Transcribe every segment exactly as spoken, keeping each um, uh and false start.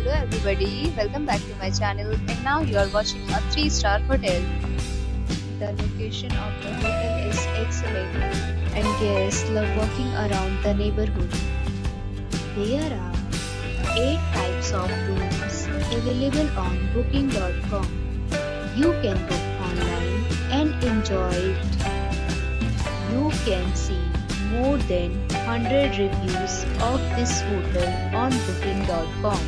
Hello everybody, welcome back to my channel, and now you are watching a three star hotel. The location of the hotel is excellent and guests love walking around the neighborhood. There are eight types of rooms available on booking dot com. You can book online and enjoy it. You can see more than one hundred reviews of this hotel on booking dot com.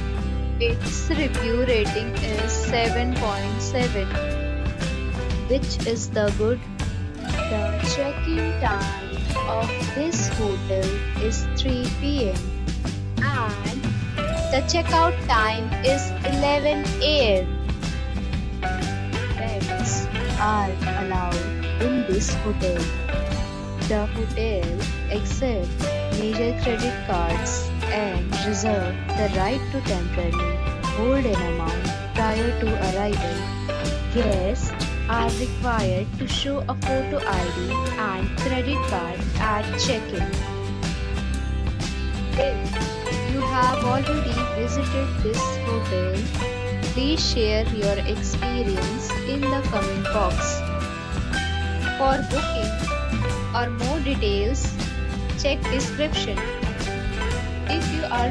Its review rating is seven point seven, which is the good. The check-in time of this hotel is three p m and the checkout time is eleven a m Pets are allowed in this hotel. The hotel accepts major credit cards and reserves the right to temporarily hold an amount prior to arrival. Guests are required to show a photo I D and credit card at check-in. If you have already visited this hotel, please share your experience in the comment box. For booking or more details, check description. If you are